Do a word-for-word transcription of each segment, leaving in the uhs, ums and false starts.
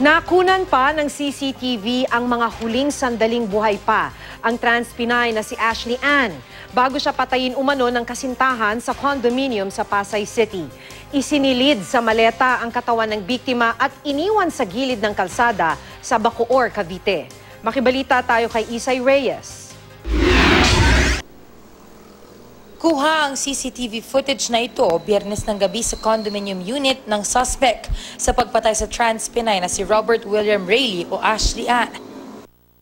Nakunan pa ng C C T V ang mga huling sandaling buhay pa ang Transpinay na si Ashley Ann bago siya patayin umano ng kasintahan sa condominium sa Pasay City. Isinilid sa maleta ang katawan ng biktima at iniwan sa gilid ng kalsada sa Bacoor, Cavite. Makibalita tayo kay Isay Reyes. Kuha ang C C T V footage na ito Biyernes ng gabi sa condominium unit ng suspect sa pagpatay sa Transpinay na si Robert William Rayleigh o Ashley Ann.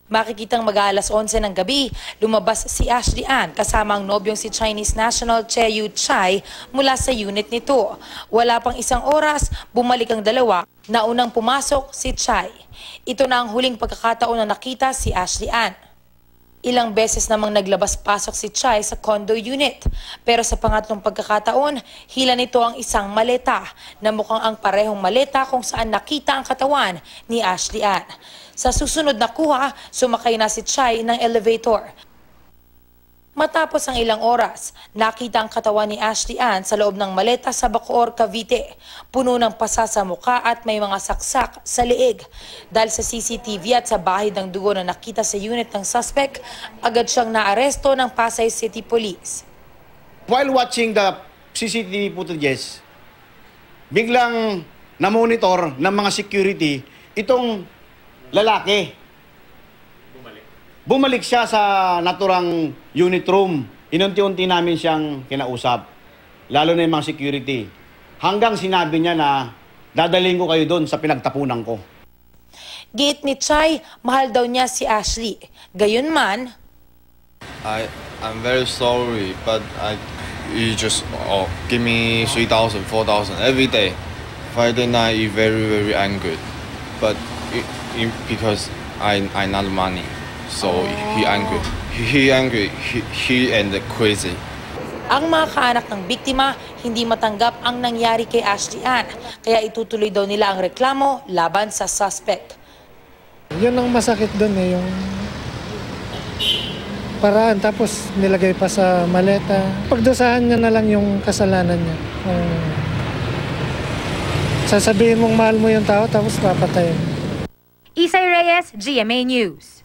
Makikitang mag-aalas onse ng gabi, lumabas si Ashley Ann kasama ang nobyong si Chinese national Che Yu Chai mula sa unit nito. Wala pang isang oras, bumalik ang dalawa na unang pumasok si Chai. Ito na ang huling pagkakataon na nakita si Ashley Ann. Ilang beses namang naglabas-pasok si Chai sa condo unit, pero sa pangatlong pagkakataon, hila nito ang isang maleta na mukhang ang parehong maleta kung saan nakita ang katawan ni Ashley Ann. Sa susunod na kuha, sumakay na si Chai ng elevator. Matapos ang ilang oras, nakita ang katawan ni Ashley Ann sa loob ng maleta sa Bacoor, Cavite. Puno ng pasa sa mukha at may mga saksak sa leeg. Dahil sa C C T V at sa bahid ng dugo na nakita sa unit ng suspect, agad siyang naaresto ng Pasay City Police. While watching the C C T V footage, biglang namonitor ng mga security itong lalaki. Bumalik siya sa naturang unit room. Inunti-unti namin siyang kinausap, lalo na yung mga security. Hanggang sinabi niya na dadaling ko kayo doon sa pinagtapunan ko. Giit ni Chai, mahal daw niya si Ashley. Gayunman, I, I'm very sorry, but I, you just oh, give me three thousand, four thousand every day. Friday night, you very, very angry. But it, it, because I, I not money. So he angry, he angry, he, he and the crazy. Ang mga kaanak ng biktima hindi matanggap ang nangyari kay Ashley Ann, kaya itutuloy daw nila ang reklamo laban sa suspect. Yun ang masakit doon eh, yung paraan tapos nilagay pa sa maleta. Pagdusahan niya na lang yung kasalanan niya. Um, sasabihin mong mahal mo yung tao tapos papatayin. Isay Reyes, G M A News.